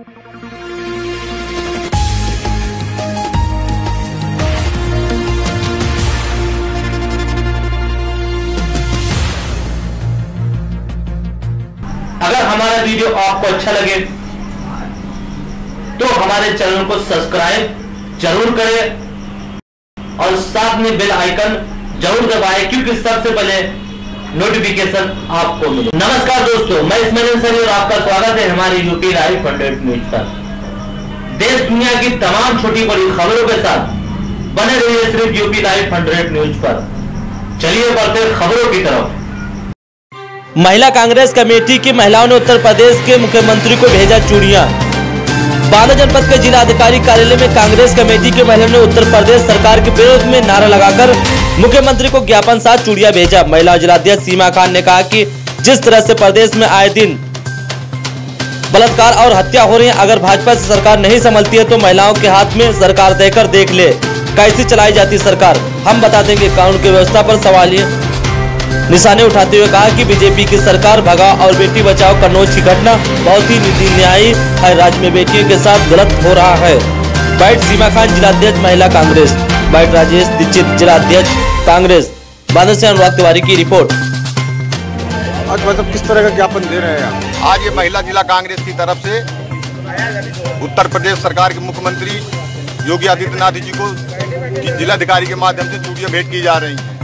अगर हमारा वीडियो आपको अच्छा लगे तो हमारे चैनल को सब्सक्राइब जरूर करें और साथ में बेल आइकन जरूर दबाएं क्योंकि सबसे पहले नोटिफिकेशन आपको मिले। नमस्कार दोस्तों, मैं सर और आपका स्वागत है हमारी यूपी लाइफ 100 न्यूज पर। देश दुनिया की तमाम छोटी बड़ी खबरों के साथ बने रहिए सिर्फ यूपी लाइफ 100 न्यूज पर। चलिए बढ़ते खबरों की तरफ। महिला कांग्रेस कमेटी की महिलाओं ने उत्तर प्रदेश के मुख्यमंत्री को भेजा चूड़ियां। 12 जनपद के जिलाधिकारी कार्यालय में कांग्रेस कमेटी के महिलाओं ने उत्तर प्रदेश सरकार के विरोध में नारा लगाकर मुख्यमंत्री को ज्ञापन साथ चूड़ियां भेजा। महिला जिलाध्यक्ष सीमा खान ने कहा कि जिस तरह से प्रदेश में आए दिन बलात्कार और हत्या हो रही है, अगर भाजपा से सरकार नहीं संभलती है तो महिलाओं के हाथ में सरकार देकर देख ले कैसी चलाई जाती सरकार, हम बता देंगे। कानून की व्यवस्था पर सवाल निशाने उठाते हुए कहा कि बीजेपी की सरकार भगाओ और बेटी बचाओ कन्नौज की घटना बहुत ही नीति न्यायी है, राज्य में बेटियों के साथ गलत हो रहा है। बैठ सीमा खान जिलाध्यक्ष महिला कांग्रेस। बैठ राजेश दीक्षित जिलाध्यक्ष कांग्रेस। बांदा से अनुराग तिवारी की रिपोर्ट। आज मतलब किस तरह का ज्ञापन दे रहे हैं? आज ये महिला जिला कांग्रेस की तरफ से उत्तर प्रदेश सरकार के मुख्यमंत्री योगी आदित्यनाथ जी को जिलाधिकारी के माध्यम से चूड़ियां भेंट की जा रही है।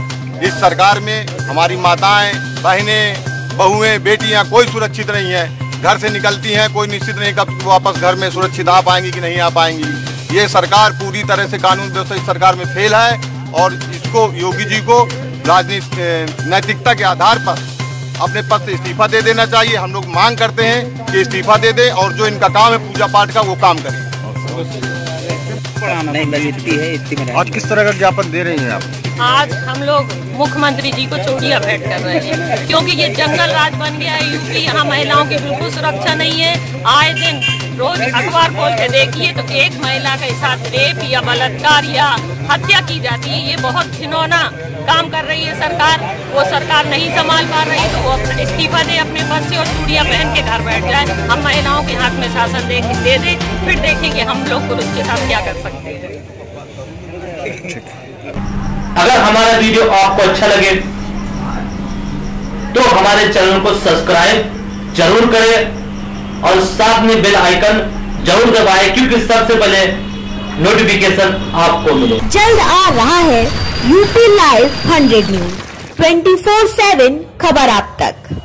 इस सरकार में हमारी माताएं, बहनें, बहुएं, बेटियां कोई सुरक्षित नहीं है। घर से निकलती हैं, कोई निश्चित नहीं कब वापस घर में सुरक्षित आ पाएंगी कि नहीं आ पाएंगी। ये सरकार पूरी तरह से कानून व्यवस्था इस सरकार में फेल है और इसको योगी जी को राजनीतिक नैतिकता के आधार पर अपने पद से इस्तीफा दे देना चाहिए। हम लोग मांग करते हैं कि इस्तीफा दे दें और जो इनका काम है पूजा पाठ का वो काम करें। आज किस तरह का ज्ञापन दे रहे हैं आप? आज हम लोग मुख्यमंत्री जी को चूड़ियां भेंट कर रहे हैं क्योंकि ये जंगल राज बन गया है यूपी। यहाँ महिलाओं की बिल्कुल सुरक्षा नहीं है। आए दिन रोज अखबार खोल के देखिए तो एक महिला के साथ रेप या बलात्कार या हत्या की जाती है। ये बहुत घिनौना काम कर रही है सरकार। वो सरकार नहीं संभाल पा रही तो वो इस्तीफा दे अपने पद से और चूड़ियां पहन के घर बैठ जाए। हम महिलाओं के हाथ में शासन दे दे, फिर देखेंगे हम लोग पुरुष के साथ क्या कर सकते हैं। अगर हमारा वीडियो आपको अच्छा लगे तो हमारे चैनल को सब्सक्राइब जरूर करें और साथ में बेल आइकन जरूर दबाएं क्योंकि सबसे पहले नोटिफिकेशन आपको मिले। जल्द आ रहा है यूपी लाइव 100 न्यूज 24/7 खबर आप तक।